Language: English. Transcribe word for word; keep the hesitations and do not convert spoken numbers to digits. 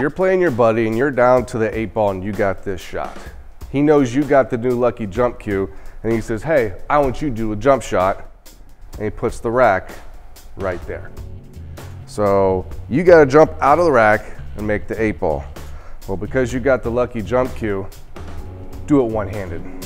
You're playing your buddy and you're down to the eight ball and you got this shot. He knows you got the new lucky jump cue and he says, hey, I want you to do a jump shot. And he puts the rack right there. So you got to jump out of the rack and make the eight ball. Well, because you got the lucky jump cue, do it one-handed.